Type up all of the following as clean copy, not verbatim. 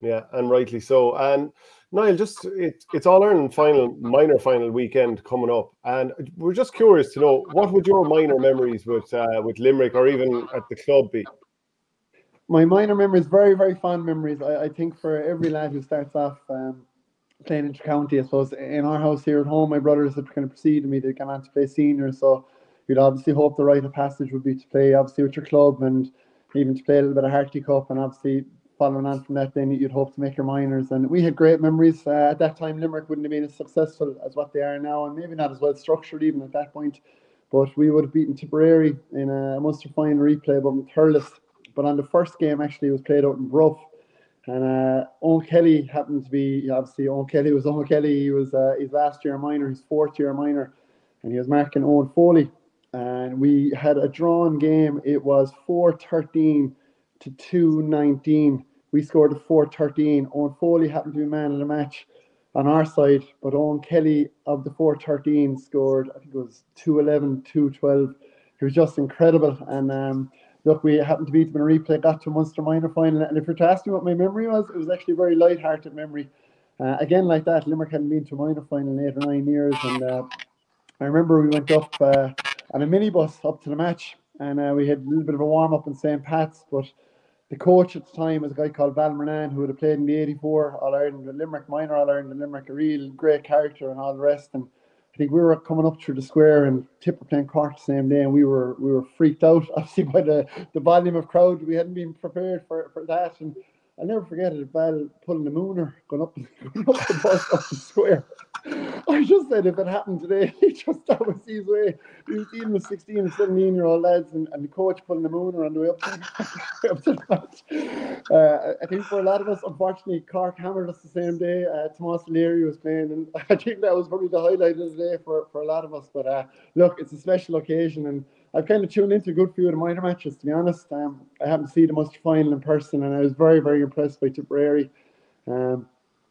Yeah, and rightly so. And Niall, just it's All-Ireland final, minor final weekend coming up, and we're just curious to know, what would your minor memories with Limerick or even at the club be? My minor memories, very, very fond memories. I think for every lad who starts off playing inter-county, I suppose, in our house here at home, my brothers had kind of preceded me. They'd gone on to play seniors, so you'd obviously hope the rite of passage would be to play, obviously, with your club and even to play a little bit of Harty Cup, and obviously following on from that, then you'd hope to make your minors. And we had great memories. At that time, Limerick wouldn't have been as successful as what they are now, and maybe not as well structured even at that point. But we would have beaten Tipperary in a Munster final replay above in Thurles. But on the first game, actually, it was played out in Brough. And Eoin Kelly happened to be, obviously, Eoin Kelly. He was his last year minor, his fourth year minor. And he was marking Eoin Foley. And we had a drawn game. It was 4-13 to 2-19. We scored a 4-13. Eoin Foley happened to be man of the match on our side, but Eoin Kelly of the 4-13 scored, I think it was 2-11, 2-12. It was just incredible. And look, we happened to beat them in a replay, got to a Munster minor final. And if you're to ask me what my memory was, it was actually a very light-hearted memory. Again, like that, Limerick hadn't been to a minor final in 8 or 9 years. And I remember we went up on a minibus up to the match, and we had a little bit of a warm-up in St. Pat's, but the coach at the time was a guy called Val Moran, who would have played in the 84 All-Ireland, the Limerick minor All-Ireland, and Limerick, a real great character and all the rest. And I think we were coming up through the square, and Tipper playing Cork the same day, and we were freaked out, obviously, by the volume of crowd. We hadn't been prepared for that. And I'll never forget it, Val pulling the mooner, going up the bus, up the square. I just said, if it happened today, that was his way. He was dealing with 16 and 17-year-old lads, and the coach pulling the mooner on the way up to the match. I think for a lot of us, unfortunately, Cork hammered us the same day. Tomás Leary was playing, and I think that was probably the highlight of the day for a lot of us. But look, it's a special occasion, and I've kind of tuned into a good few of the minor matches, to be honest. I happened to see the Munster final in person, and I was very, very impressed by Tipperary.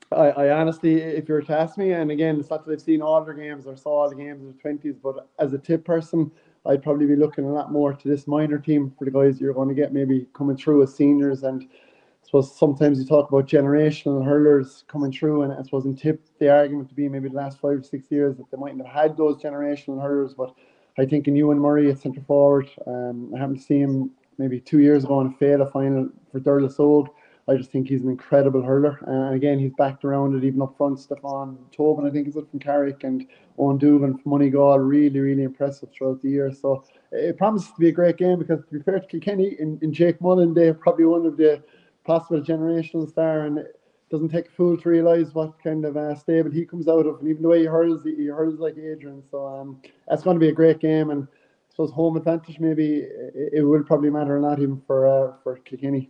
I honestly, if you were to ask me, and again, it's not that I've seen all their games or saw all the games in the 20s, but as a Tip person, I'd probably be looking a lot more to this minor team for the guys you're going to get maybe coming through as seniors. And I suppose sometimes you talk about generational hurlers coming through, and I suppose in Tip, the argument to be maybe the last 5 or 6 years that they mightn't have had those generational hurlers. But I think in Ewan Murray at centre forward, I happened to see him maybe 2 years ago in a Féile final for Thurles Óg. I just think he's an incredible hurler. And again, he's backed around it even up front. Stefan Tobin, I think, is it from Carrick, and Owen Duvin from Moneygall, really, really impressive throughout the year. So it promises to be a great game, because to be fair to Kenny, in Jake Mullen, they're probably one of the possible generational star, and it doesn't take a fool to realise what kind of stable he comes out of. And even the way he hurls like Adrian. So that's going to be a great game. And I suppose home advantage, maybe, it will probably matter a lot even for Kilkenny.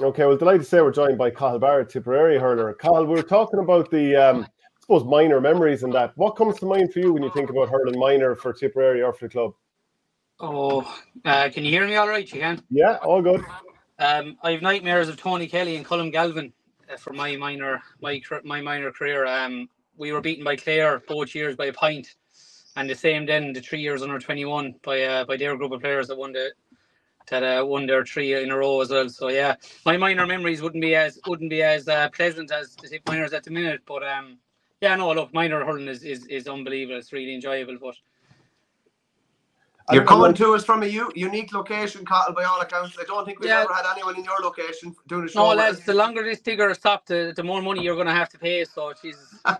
Okay, well, delighted to say we're joined by Cathal Barrett, Tipperary hurler. Cathal, we were talking about the, I suppose, minor memories and that. What comes to mind for you when you think about hurling minor for Tipperary or for the club? Oh, can you hear me all right? You can? Yeah, all good. I have nightmares of Tony Kelly and Colm Galvin for my minor career. We were beaten by Clare both years by a pint, and the same then the 3 years under 21 by their group of players that won the. That won their three in a row as well. So yeah, my minor memories wouldn't be as pleasant as the Tip minors at the minute. But yeah, no, look, minor hurling is unbelievable. It's really enjoyable. But you're coming to us from a unique location, Cottle, by all accounts. I don't think we've ever had anyone in your location doing a show. No, lads, the longer this digger is stopped, the more money you're going to have to pay. So Jesus, I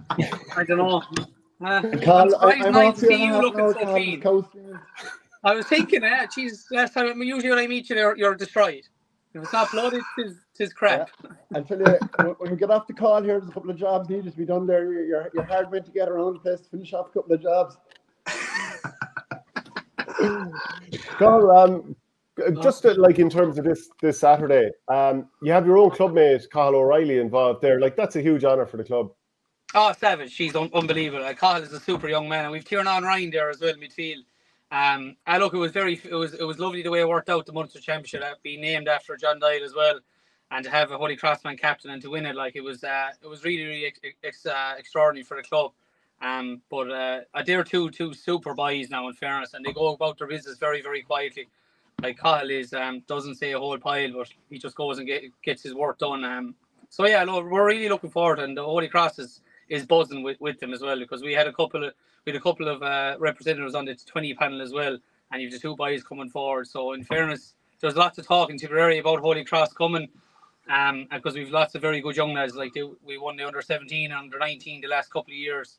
don't know. Cottle, I'm nice to see you looking so clean. I was thinking, last time, usually when I meet you, you're destroyed. If it's not blooded, it's crap. Yeah. I'll tell you, when we get off the call here, there's a couple of jobs needed to be done there. You're hard meant to get around the place to finish off a couple of jobs. Carl, just like in terms of this Saturday, you have your own clubmate, Cathal O'Reilly, involved there. Like, that's a huge honour for the club. Oh, savage. She's unbelievable. Cathal is a super young man. And we've Tiernan Ryan there as well, midfield. Look, it was lovely the way it worked out, the Munster Championship, being named after John Dial as well, and to have a Holy Crossman captain and to win it, like it was really, really extraordinary for the club. But they're two super boys now, in fairness, and they go about their business very, very quietly. Like Cathal is doesn't say a whole pile, but he just goes and gets his work done. So yeah, no, we're really looking forward, and the Holy Cross is buzzing with them as well, because we had a couple of representatives on the 20 panel as well, and you've the two boys coming forward. So in fairness, there's lots of talk in Tipperary about Holy Cross coming, because we've lots of very good young lads. Like we won the under 17 and under 19 the last couple of years.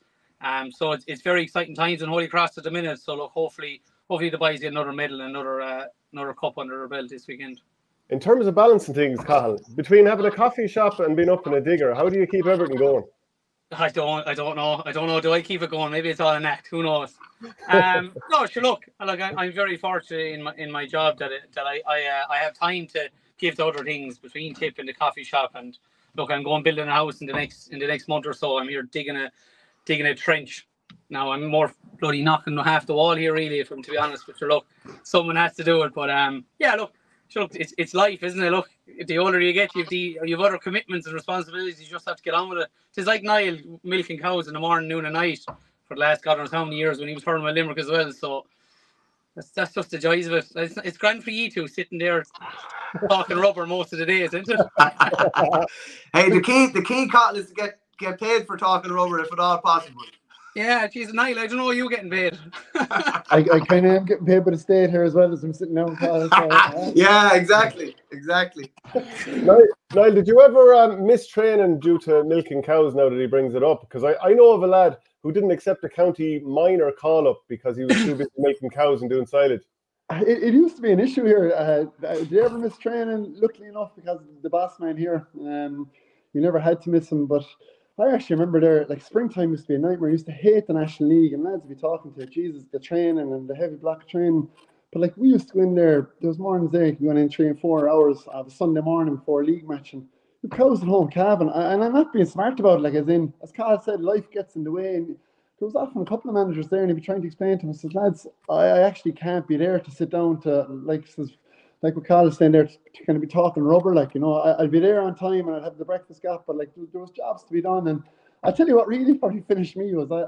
So it's very exciting times in Holy Cross at the minute. So look, hopefully the boys get another medal and another cup under their belt this weekend. In terms of balancing things, Cathal, between having a coffee shop and being up in a digger, how do you keep everything going? I don't know. I don't know. Do I keep it going? Maybe it's all an act. Who knows? No, sure. Look, I'm very fortunate in my job that I have time to give to other things between Tip and the coffee shop. And look, I'm going building a house in the next month or so. I'm here digging a trench. Now I'm more bloody knocking half the wall here, really, if I'm to be honest. But sure, look, someone has to do it. But yeah, look. Sure, it's life, isn't it? Look, the older you get, you've other commitments and responsibilities. You just have to get on with it. It's like Niall milking cows in the morning, noon and night for the last God knows how many years when he was touring with Limerick as well. So that's just the joys of it. It's grand for you two sitting there talking rubber most of the days, isn't it? Hey, the key, Cottle, is to get paid for talking rubber if at all possible. Yeah, geez, Niall, I don't know, you getting paid. I kind of am getting paid by the state here as well as I'm sitting down. Yeah, exactly. Niall, did you ever miss training due to milking cows now that he brings it up? Because I know of a lad who didn't accept a county minor call-up because he was too busy milking cows and doing silage. It used to be an issue here. Did you ever miss training? Luckily enough, because the boss man here, you never had to miss him, but... I actually remember there, like, springtime used to be a nightmare. I used to hate the National League, and lads would be talking to, Jesus, the training and the heavy block of training. But, like, we used to go in there. There was mornings there, you could go in 3 and 4 hours of a Sunday morning before a league match, and the cows at home calving. And I'm not being smart about it, like, as in, as Carl said, life gets in the way. And there was often a couple of managers there, and he'd be trying to explain to them, I said, lads, I actually can't be there to sit down to, like, says, like what Carl is saying there, to kind of be talking rubber, like, you know, I'd be there on time and I'd have the breakfast gap, but, like, there was jobs to be done. And I tell you what really probably finished me was I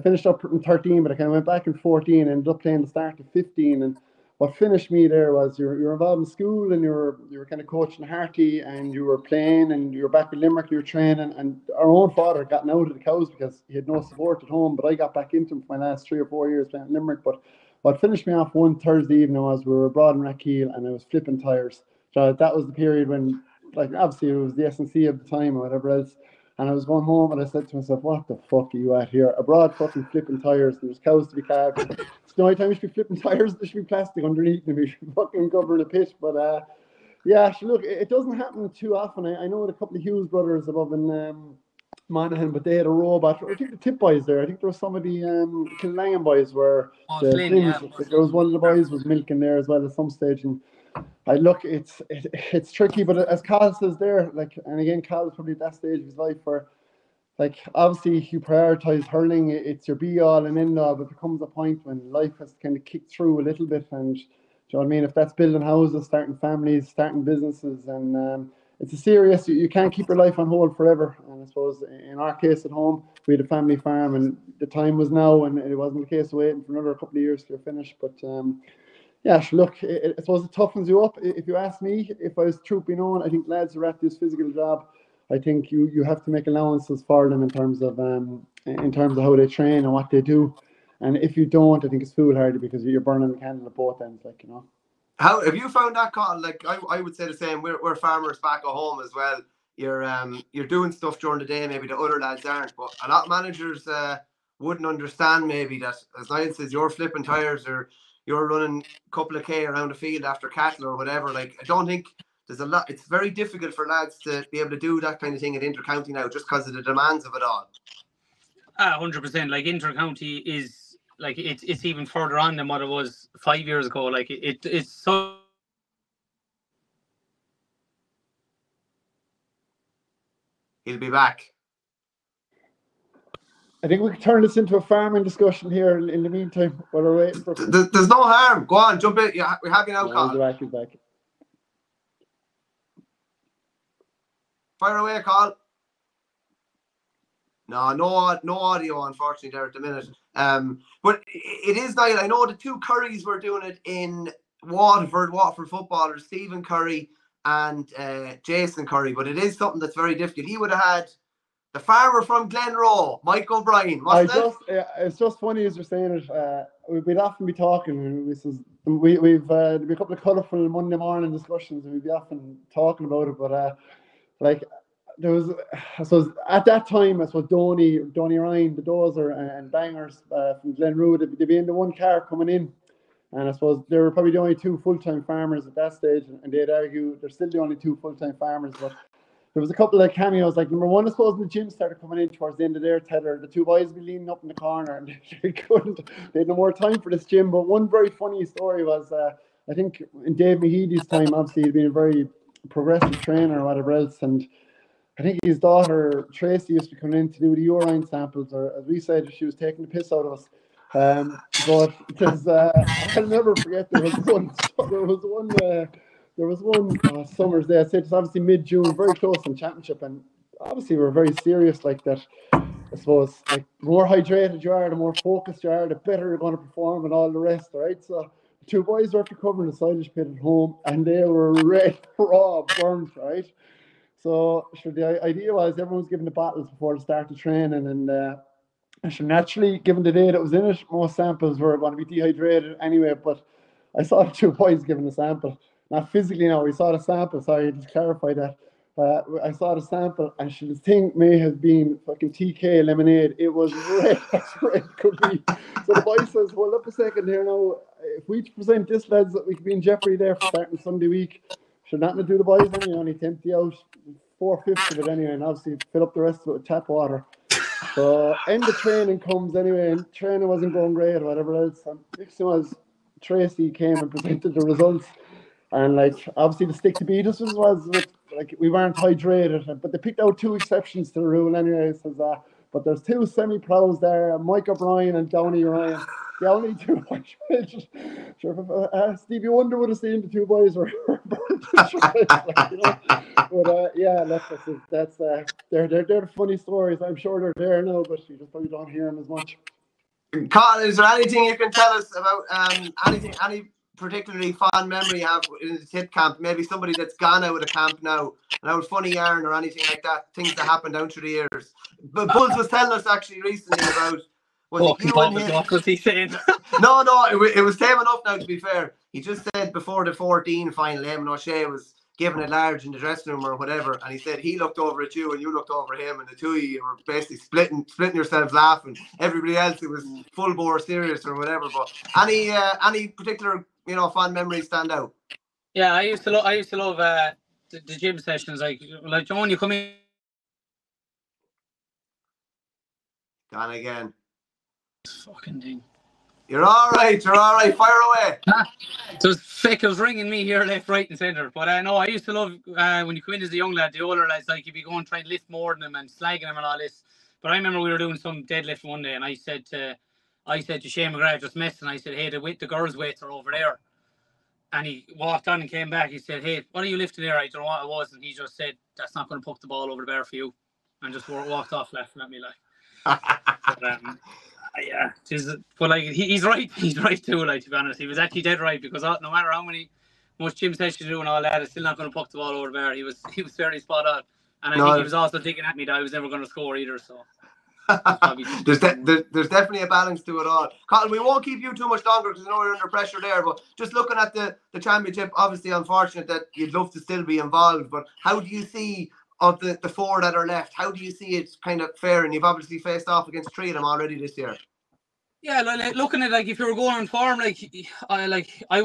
finished up in 13, but I kind of went back in 14 and ended up playing the start of 15. And what finished me there was you're involved in school and you were kind of coaching Harty and you were playing and you were back in Limerick, you were training. And our own father had gotten out of the cows because he had no support at home, but I got back into him for my last 3 or 4 years playing in Limerick. But what finished me off one Thursday evening was we were abroad in Rakeel and I was flipping tires. So that was the period when, like, obviously it was the S&C of the time or whatever else. And I was going home and I said to myself, what the fuck are you at here? Abroad fucking flipping tires. There's cows to be calved. It's the only time you should be flipping tires. There should be plastic underneath and we should fucking cover the pitch. But yeah, look, it doesn't happen too often. I know a couple of Hughes brothers above in Monaghan, but they had a robot. I think the Tip boys there. I think there was some of the Killangan boys were. There was one of the boys was milking there as well at some stage. And I look, it's tricky, but as Carl says there, like, and again, Carl is probably at that stage of his life where, like, obviously you prioritise hurling. It's your be all and end all, but there comes a point when life has to kind of kick through a little bit. And do you know what I mean? If that's building houses, starting families, starting businesses, and it's a serious, you can't keep your life on hold forever. And I suppose in our case at home, we had a family farm and the time was now, and it wasn't a case of waiting for another couple of years till you're finished. But yeah, look, I suppose it toughens you up. If you ask me, if I was trooping on, I think lads who are at this physical job, I think you have to make allowances for them in terms of how they train and what they do. And if you don't, I think it's foolhardy because you're burning the candle at both ends, like, you know. How have you found that, Cottle? Like, I would say the same. We're farmers back at home as well. You're doing stuff during the day, maybe the other lads aren't, but a lot of managers wouldn't understand maybe that, as Niall says, you're flipping tires or you're running a couple of K around the field after cattle or whatever. Like, I don't think there's a lot. It's very difficult for lads to be able to do that kind of thing at intercounty now just because of the demands of it all. 100%. Like, intercounty is, like, it's even further on than what it was 5 years ago. Like, it's so he'll be back. I think we can turn this into a farming discussion here in the meantime while we're waiting for there's no harm. Go on, jump in. Yeah, we have you now, Carl. No, he's back. Fire away, Carl. No audio, unfortunately, there at the minute. But it is, Niall, I know the two Currys were doing it in Waterford footballers, Stephen Curry and Jason Curry, but it is something that's very difficult. He would have had the farmer from Glenroe, Mike O'Brien, wasn't it? It's just funny as you're saying it. We'd often be talking. There'd be a couple of colourful Monday morning discussions, and we'd be often talking about it. But like there was, I suppose at that time, I suppose Donnie Ryan, the Dozer, and Bangers from Glenroe, they'd be in the one car coming in. And I suppose they were probably the only two full-time farmers at that stage, and they'd argue they're still the only two full-time farmers. But there was a couple of cameos, like number one, I suppose, when the gym started coming in towards the end of their tether, the two boys would be leaning up in the corner, and they had no more time for this gym. But one very funny story was, I think in Dave Meheady's time, obviously he'd been a very progressive trainer or whatever else, and I think his daughter, Tracy, used to come in to do the urine samples, or as we said, she was taking the piss out of us. But I'll never forget there was one summer's day. I said it's obviously mid-June, very close in championship, and obviously we're very serious like that. I suppose like the more hydrated you are, the more focused you are, the better you're going to perform and all the rest, right? So two boys were after covering the silage pit at home, and they were red, raw, burnt, right? So sure, the idea was everyone's giving the bottles before the start of training, and so naturally, given the day that was in it, most samples were going to be dehydrated anyway. But I saw the two boys giving the sample. Not physically, no, we saw the sample. Sorry, just clarify that. I saw the sample, and the thing may have been fucking TK lemonade. It was red as red could be. So the boy says, "Hold up a second here now. If we present this, lads, we could be in jeopardy there for starting Sunday week." Should not do the boys any, only tempt you out 4/5 of it anyway, and obviously fill up the rest of it with tap water. So end of training comes anyway, and training wasn't going great or whatever else. And next thing was Tracy came and presented the results, and like obviously the stick to beat us was like we weren't hydrated, but they picked out two exceptions to the rule anyway. So but there's two semi-pros there, Mike O'Brien and Donnie Ryan. The only two hydrated. Stevie Wonder would have seen the two boys were burnt to shreds, like, you know. But yeah, that's they're funny stories. I'm sure they're there now, but you just probably don't hear them as much. Cottle, is there anything you can tell us about any particularly fond memory you have in the tip camp? Maybe somebody that's gone out of the camp now, an old funny yarn or anything like that, things that happened down through the years. But Bulls was telling us actually recently about what was he saying? No, it was tame enough now, to be fair. He just said before the 14 final, Eamon O'Shea was given a large in the dressing room or whatever, and he said he looked over at you and you looked over at him, and the two of you were basically splitting yourselves laughing. Everybody else, it was full bore serious or whatever. But any particular, you know, fond memories stand out? Yeah, I used to love the gym sessions. Like John, you come in. Gone again. Fucking thing. You're all right, fire away. It was ringing me here left, right and centre. But no, I used to love when you come in as a young lad, the older lads, like you'd be going trying to lift more than them and slagging them and all this. But I remember we were doing some deadlift one day, and I said to Shane McGrath, just messing, I said, "Hey, the girls' weights are over there." And he walked on and came back. He said, "Hey, what are you lifting there?" I don't know what it was, and he just said, "That's not going to poke the ball over the bar for you," and just walked off laughing at me like. Yeah, but like he's right too. Like, to be honest, he was actually dead right, because no matter how much gym sessions you do and all that, it's still not going to puck the ball over there. He was fairly spot on, and I think he was also thinking at me that I was never going to score either. So there's definitely a balance to it all. Cottle, we won't keep you too much longer because I know you're under pressure there. But just looking at the championship, obviously unfortunate that you'd love to still be involved. But how do you see? Of the four that are left, how do you see it's kind of fair? And you've obviously faced off against three of them already this year. Yeah, like, looking at like if you were going on form, I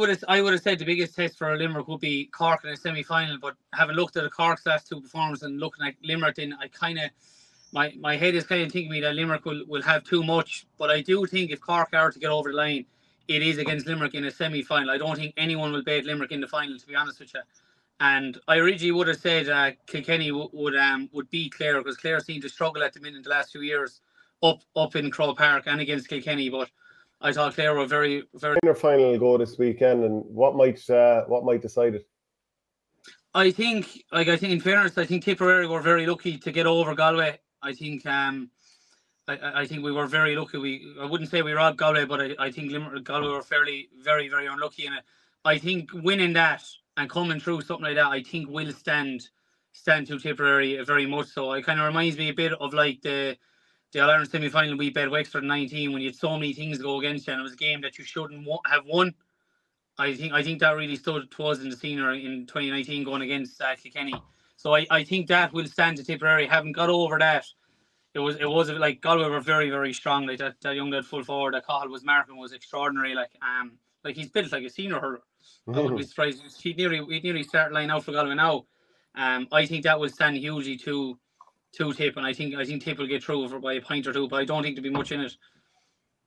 would have said the biggest test for Limerick would be Cork in a semi-final. But having looked at the Cork's last two performances and looking at Limerick, then I kind of my head is kind of thinking me that Limerick will have too much. But I do think if Cork are to get over the line, it is against Limerick in a semi-final. I don't think anyone will beat Limerick in the final, to be honest with you. And I originally would have said Kilkenny would beat Clare, because Clare seemed to struggle at the minute in the last few years up in Crow Park and against Kilkenny. But I thought Clare were very, very. Their final go this weekend, and what might decide it? I think in fairness, I think Tipperary were very lucky to get over Galway. I think we were very lucky. I wouldn't say we robbed Galway, but I think Galway were fairly very, very unlucky in it. I think winning that and coming through something like that, I think will stand to Tipperary very much. So it kind of reminds me a bit of like the All-Ireland semi-final we beat Wexford in 19, when you had so many things go against you and it was a game that you shouldn't have won. I think that really stood to us in the scenery in 2019 going against Kilkenny. So I think that will stand to Tipperary. Having got over that, it was like Galway were very, very strong. Like that young lad full forward that Cathal was marking was extraordinary. Like he's built like a senior hurler. I wouldn't be surprised. He'd nearly start line out for Galway now. I think that will stand hugely to Tip, and I think Tip will get through by a pint or two, but I don't think there'll be much in it.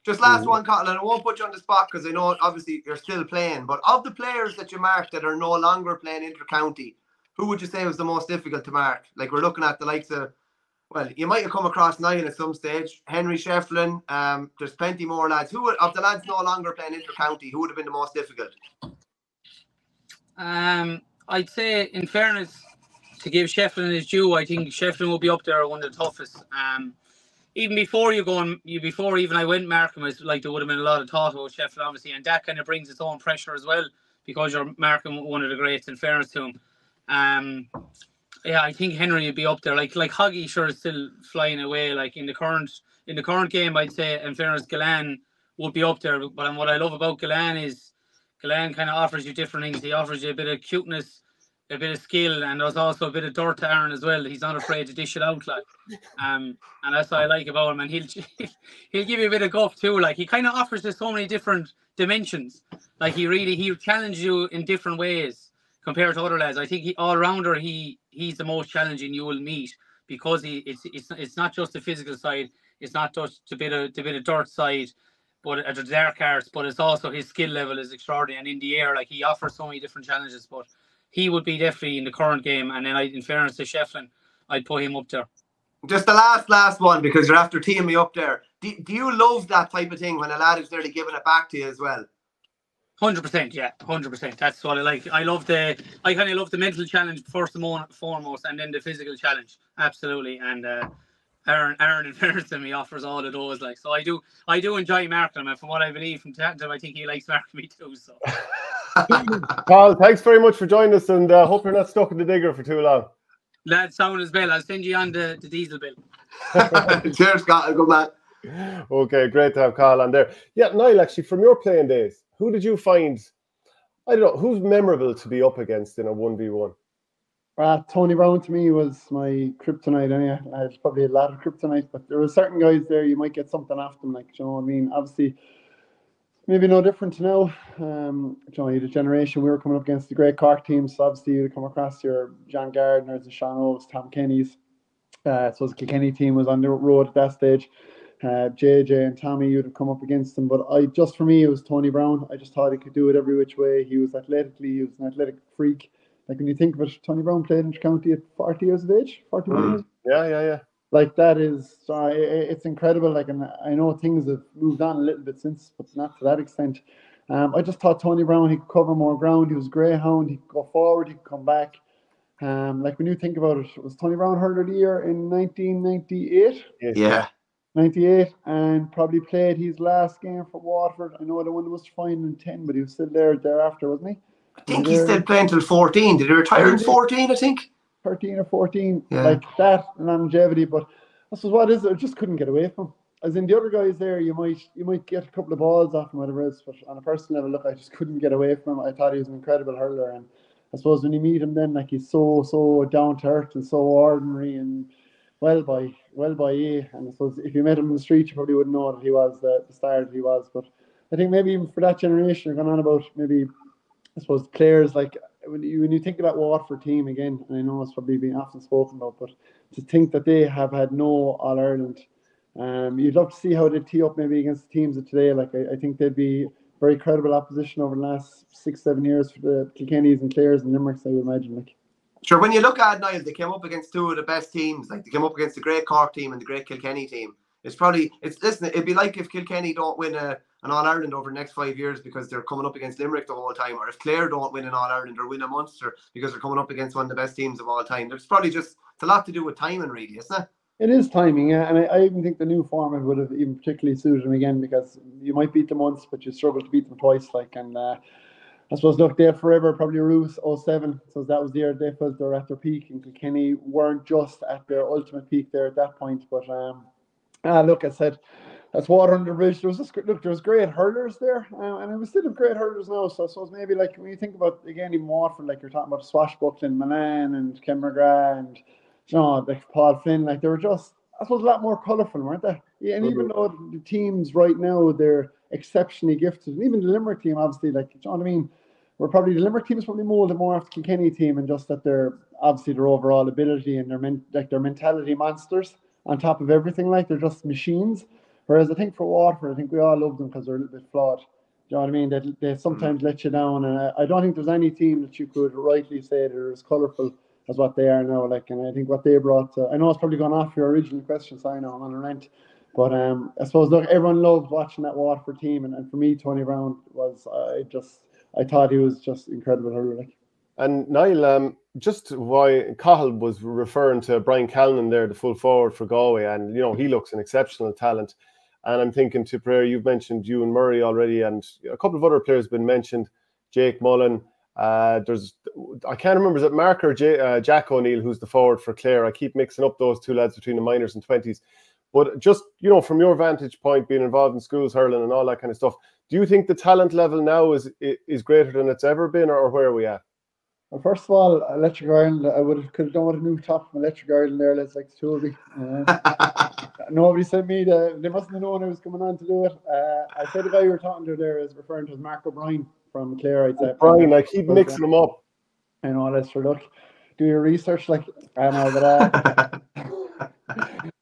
Just last one, Cottle, and I won't put you on the spot because I know obviously you're still playing, but of the players that you marked that are no longer playing inter-county, who would you say was the most difficult to mark? Like we're looking at the likes of, well, you might have come across Niall at some stage, Henry Shefflin, there's plenty more lads. Who would, of the lads no longer playing inter-county, who would have been the most difficult? I'd say, in fairness, to give Shefflin his due, I think Shefflin will be up there one of the toughest. Even before before I went marking, like there would have been a lot of thought about Shefflin, obviously, and that kind of brings its own pressure as well because you're marking one of the greats. In fairness to him, yeah, I think Henry would be up there. Like Hoggy sure is still flying away. Like in the current game, I'd say in fairness, Galan would be up there. But what I love about Galan is Galan kind of offers you different things. He offers you a bit of cuteness, a bit of skill, and there's also a bit of dirt to Aaron as well. He's not afraid to dish it out, like, and that's what I like about him. And he'll give you a bit of guff too. Like he kind of offers you so many different dimensions. Like he'll challenge you in different ways compared to other lads. I think all rounder he's the most challenging you will meet because it's not just the physical side, it's not just the bit of dirt side, but the dark arts, but it's also his skill level is extraordinary. And in the air, like he offers so many different challenges, but he would be definitely in the current game. And then in fairness to Shefflin, I'd put him up there. Just the last one, because you're after teeing me up there. Do you love that type of thing when a lad is nearly giving it back to you as well? 100%, yeah, 100%. That's what I like. I kind of love the mental challenge first and foremost, and then the physical challenge. Absolutely. And Aaron in fairness to me offers all of those. Like, so I do enjoy marking him. And from what I believe from time to time, I think he likes marking me too. So. Well, thanks very much for joining us, and hope you're not stuck in the digger for too long. That's sound as well. I'll send you on the diesel bill. Cheers, Scott. Good man. Okay, great to have Carl on there. Yeah, Niall, actually, from your playing days, who did you find, I don't know, who's memorable to be up against in a 1v1? Tony Browne to me was my kryptonite. I had probably a lot of kryptonite, but there were certain guys there, you might get something off them, like, you know what I mean? Obviously, maybe no different to now. Johnny, the generation we were coming up against the great Cork teams, so obviously you'd come across your John Gardner's, the Sean Oates, Tom Kenny's. So the Kilkenny team was on the road at that stage. JJ and Tommy, you'd have come up against them. But for me, it was Tony Browne. I just thought he could do it every which way. He was an athletic freak. Like when you think of it, Tony Browne played inter-county at 40 years of age, 41 years. Yeah. Like that is, it's incredible. Like, and I know things have moved on a little bit since, but not to that extent. I just thought Tony Browne, he could cover more ground. He was greyhound. He could go forward. He could come back. Like when you think about it, was Tony Browne hurler of the year in 1998? Yeah. 98, and probably played his last game for Waterford. I know the one was fine in 10, but he was still there thereafter, wasn't he? I think he's still playing till 14. Did he retire in 14? I think. 13 or 14, yeah. Like that longevity, but this is what is it? I just couldn't get away from him. As in the other guys there, you might get a couple of balls off him, whatever it is, but on a personal level, look, I just couldn't get away from him. I thought he was an incredible hurler, and I suppose when you meet him then, like he's so down to earth and so ordinary and well by ear. And I suppose if you met him in the street, you probably wouldn't know that he was the star that he was. But I think maybe even for that generation, you're going on about maybe, I suppose, players like. When you think about Waterford team again, and I know it's probably been often spoken about, but to think that they have had no All-Ireland, you'd love to see how they tee up maybe against the teams of today. Like I think they'd be very credible opposition over the last 6-7 years for the Kilkennys and Clares and Limericks, I would imagine. Like, sure, when you look at Niall, they came up against two of the best teams. Like they came up against the great Cork team and the great Kilkenny team. Listen, it'd be like if Kilkenny don't win an All-Ireland over the next 5 years because they're coming up against Limerick the whole time, or if Clare don't win an All-Ireland or win a Munster because they're coming up against one of the best teams of all time. There's probably just a lot to do with timing, really, isn't it? It is timing, yeah. And I even think the new format would have even particularly suited them again, because you might beat them once, but you struggle to beat them twice. Like, and I suppose, look, they forever probably roots 07. So that was the year they felt they were at their peak, and Kilkenny weren't just at their ultimate peak there at that point. But look, I said, that's water under the bridge. There was great hurlers there, and we still have great hurlers now. So I suppose maybe, like, when you think about, again, even Waterford, like you're talking about Swashbuckling, Milan and Ken McGrath and, you know, like Paul Flynn, like they were just, I suppose, a lot more colourful, weren't they? Yeah, and even though the teams right now, they're exceptionally gifted, and even the Limerick team, obviously, like, you know what I mean? The Limerick team is probably molded more after the Kilkenny team, and just that they're, obviously, their overall ability and their mentality monsters on top of everything, like they're just machines. Whereas I think for Waterford, I think we all love them because they're a little bit flawed. Do you know what I mean? They sometimes let you down. And I don't think there's any team that you could rightly say that are as colourful as what they are now. Like, and I think what they brought, I know it's probably gone off your original question, so I know I'm on a rant. But I suppose, look, everyone loved watching that Waterford team. And for me, Tony Browne was, I thought he was just incredible hurler. Like. And Niall, just why Cathal was referring to Brian Callan there, the full forward for Galway. And, you know, he looks an exceptional talent. And I'm thinking Tipperary, you've mentioned Ewan Murray already, and a couple of other players have been mentioned, Jake Mullen. I can't remember, is it Mark or Jack O'Neill, who's the forward for Clare? I keep mixing up those two lads between the minors and 20s. But just, you know, from your vantage point, being involved in schools, hurling and all that kind of stuff, do you think the talent level now is greater than it's ever been, or where are we at? Well, first of all, Electric Ireland, could have done with a new top from Electric Ireland there, let's like Toby. Nobody sent me they mustn't have known I was coming on to do it. I said the guy you were talking to there is referring to Mark O'Brien from Clare. O'Brien, I keep mixing them up. I know, Lester, look, do your research, like, I know, but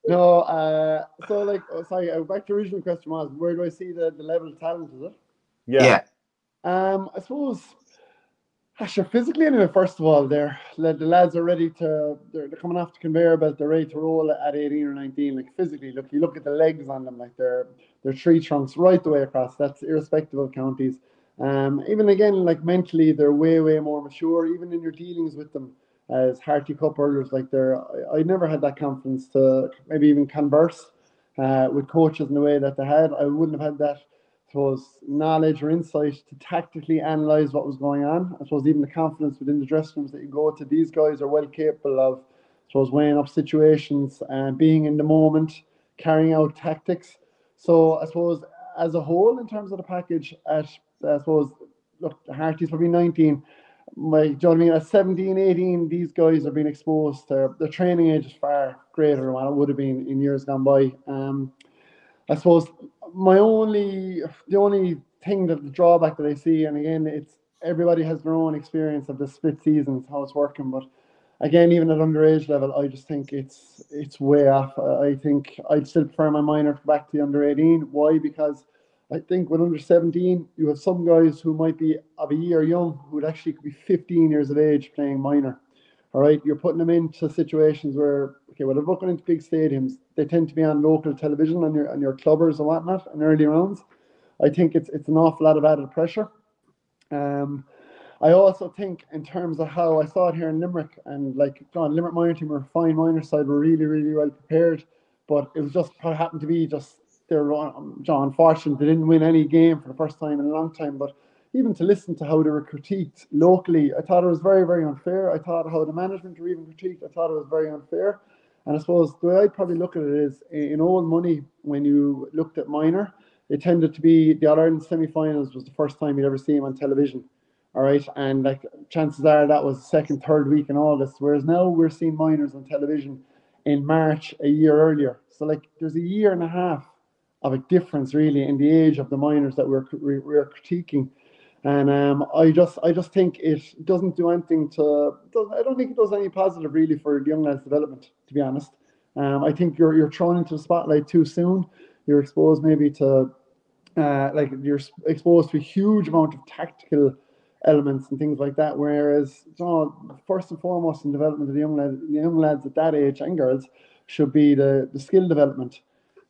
no, so, like, oh, sorry, back to the original question was, where do I see the level of talent, is it? Yeah. I suppose... Sure, physically anyway, first of all, the lads are ready to, they're coming off the conveyor belt, they're ready to roll at 18 or 19, like physically, look, you look at the legs on them, like they're tree trunks right the way across, that's irrespective of counties. Even again, like mentally, they're way more mature, even in your dealings with them as Harty Cup hurlers, like I never had that confidence to maybe even converse with coaches in the way that they had. I wouldn't have had that, I suppose, knowledge or insight to tactically analyse what was going on. I suppose even the confidence within the dressing rooms that you go to, these guys are well capable of, I suppose, weighing up situations and being in the moment, carrying out tactics. So I suppose as a whole, in terms of the package, at I suppose, look, Harty's probably 19. Do you know what I mean? At 17, 18, these guys are being exposed to their training age is far greater than what it would have been in years gone by. I suppose the only thing that the drawback that I see, and again, it's everybody has their own experience of the split seasons, how it's working. But again, even at underage level, I just think it's way off. I think I'd still prefer my minor to go back to the under 18. Why? Because I think with under 17, you have some guys who might be of a year young who would actually could be 15 years of age playing minor. All right, you're putting them into situations where, okay, well, they're looking into big stadiums. They tend to be on local television and your clubbers and whatnot in early rounds. I think it's an awful lot of added pressure. I also think in terms of how I saw it here in Limerick, and like John, Limerick minor team were fine, minor side were really well prepared, but it was just happened to be just they're John unfortunate they didn't win any game for the first time in a long time, but. Even to listen to how they were critiqued locally, I thought it was very unfair. I thought how the management were even critiqued, I thought it was very unfair. And I suppose the way I'd probably look at it is, in old money, when you looked at minor, it tended to be the All-Ireland semi-finals was the first time you'd ever see him on television. All right, and like chances are that was the second, third week in August, whereas now we're seeing minors on television in March a year earlier. So like there's a year and a half of a difference really in the age of the minors that we're critiquing. And I just think it doesn't do anything to. I don't think it does any positive really for the young lads' development, to be honest. I think you're thrown into the spotlight too soon. You're exposed maybe to, like you're exposed to a huge amount of tactical elements and things like that. Whereas, you know, first and foremost in development of the young lads at that age and girls should be the skill development.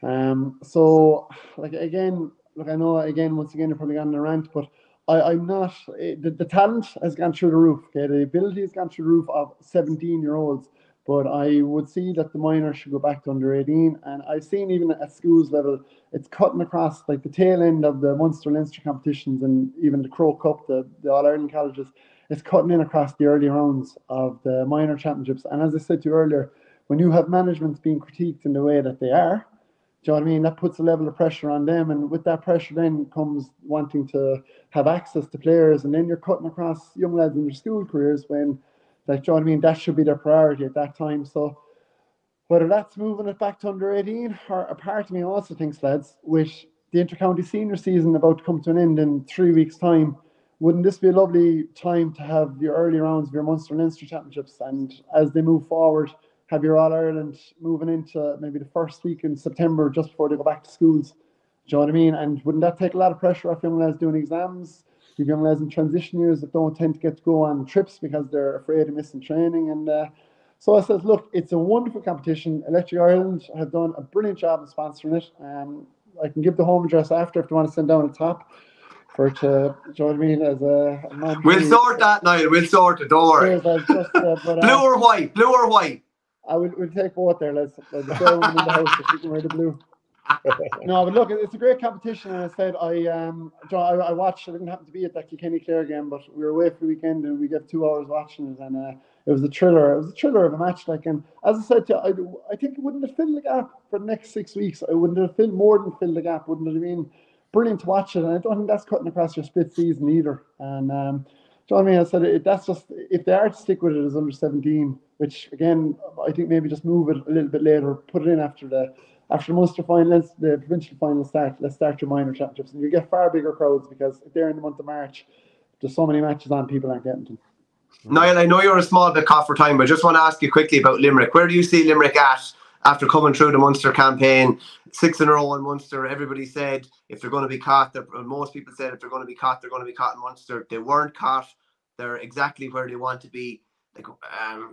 So like again, look, I know again once again you're probably going on a rant, but. I'm not, the talent has gone through the roof, okay? The ability has gone through the roof of 17-year-olds, But I would see that the minors should go back to under 18. And I've seen even at schools level, it's cutting across like the tail end of the Munster-Leinster competitions and even the Croke Cup, the All-Ireland colleges. It's cutting in across the early rounds of the minor championships. And as I said to you earlier, when you have managements being critiqued in the way that they are, do you know what I mean? That puts a level of pressure on them. And with that pressure then comes wanting to have access to players. And then you're cutting across young lads in their school careers when, like, do you know what I mean? That should be their priority at that time. So whether that's moving it back to under 18, or a part of me also thinks, lads, with the intercounty senior season about to come to an end in 3 weeks' time, wouldn't this be a lovely time to have your early rounds of your Munster and Leinster championships, and as they move forward, have your All-Ireland moving into maybe the first week in September just before they go back to schools? Do you know what I mean? And wouldn't that take a lot of pressure off young lads doing exams, young lads in transition years that don't tend to get to go on trips because they're afraid of missing training? And so I said, look, it's a wonderful competition. Electric Ireland have done a brilliant job in sponsoring it. I can give the home address after if you want to send down a top. We'll sort that, Niall. We'll sort it. Don't worry. Blue or white? Blue or white? We'll take both there. There's a fair woman in the house, so she can wear the blue. No, but look, it's a great competition. And I said, I watched. I didn't happen to be at that Kilkenny Clare game, but we were away for the weekend and we got 2 hours watching it, and it was a thriller. It was a thriller of a match. Like, and as I said to you, I think it wouldn't have filled the gap for the next 6 weeks. I wouldn't have filled more than filled the gap. Wouldn't it have been brilliant to watch it? And I don't think that's cutting across your split season either. And do you know what I mean? I said that's just, if they are to stick with it as under 17, which again I think maybe just move it a little bit later, put it in after the Munster final, the provincial final start, let's start your minor championships. And you get far bigger crowds, because if they're in the month of March, there's so many matches on, people aren't getting them. Niall, I know you're a small bit caught for time, but I just want to ask you quickly about Limerick. Where do you see Limerick at after coming through the Munster campaign? 6 in a row in Munster. Everybody said if they're going to be caught, most people said if they're going to be caught, they're going to be caught in Munster. They weren't caught. They're exactly where they want to be. Like,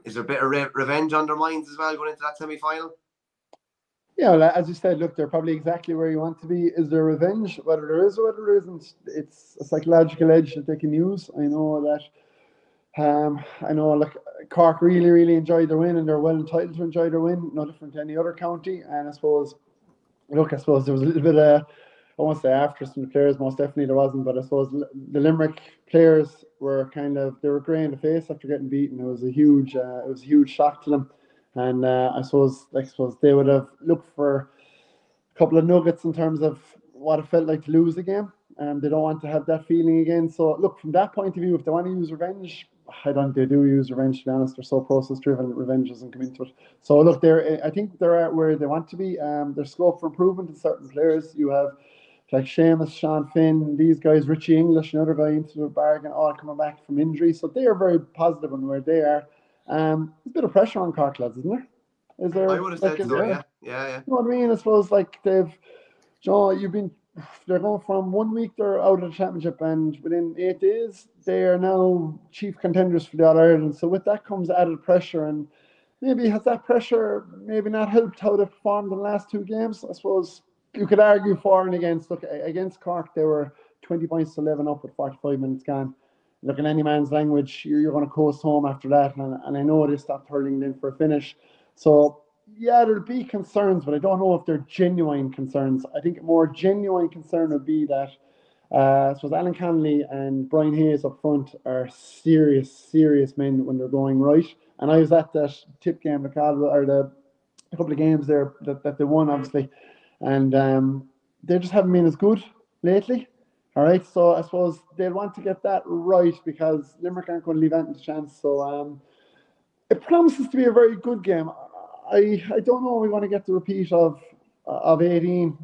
is there a bit of revenge on their minds as well going into that semi-final? Yeah, well, as you said, look, they're probably exactly where you want to be. Is there revenge? Whether there is or whether there isn't, it's a psychological edge that they can use. I know that. I know, look, Cork really, really enjoyed their win, and they're well entitled to enjoy their win. No different to any other county. And I suppose, look, I suppose there was a little bit of, I won't say after some players, most definitely there wasn't, but I suppose the Limerick players were they were grey in the face after getting beaten. It was a huge, it was a huge shock to them. And I suppose they would have looked for a couple of nuggets in terms of what it felt like to lose a game. And they don't want to have that feeling again. So, look, from that point of view, if they want to use revenge, I don't think they do use revenge, to be honest. They're so process-driven that revenge doesn't come into it. So, look, I think they're at where they want to be. There's scope for improvement in certain players. You have, like, Seamus, Sean Finn, these guys, Richie English, another guy into the bargain, all coming back from injury. So they are very positive on where they are. There's a bit of pressure on Cork, lads, isn't there? Is there? I would have said so, yeah. Yeah. You know what I mean? I suppose, like, they're going from 1 week they're out of the championship, and within 8 days they are now chief contenders for the All-Ireland. So with that comes added pressure, and maybe has that pressure maybe not helped how they performed in the last 2 games? I suppose you could argue for and against. Look, against Cork they were 20 points to 11 up with 45 minutes gone. Look, in any man's language, you're going to coast home after that. And I know they stopped hurling in for a finish. So, yeah, there'll be concerns, but I don't know if they're genuine concerns. I think a more genuine concern would be that, I suppose, Alan Connolly and Brian Hayes up front are serious, serious men when they're going right. And I was at that tip game, a couple of games there that they won, obviously. And they just haven't been as good lately. All right, so I suppose they'll want to get that right, because Limerick aren't going to leave out the chance. So it promises to be a very good game. I don't know if we want to get the repeat of 18.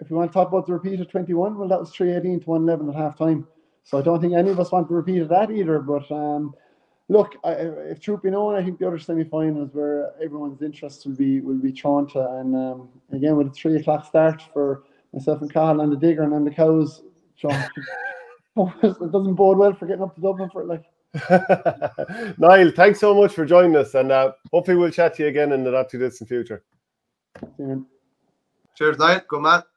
If we want to talk about the repeat of 21, well, that was 3-18 to 1-11 at half time. So I don't think any of us want to repeat of that either. But look, if truth be known, I think the other semi-final is where everyone's interest will be thrown to. And again, with a 3 o'clock start for myself and Cathal on the digger and on the cows. It doesn't bode well for getting up to Dublin for it, like. Niall, thanks so much for joining us, and hopefully we'll chat to you again in the not too distant future. Cheers, Niall. Good man.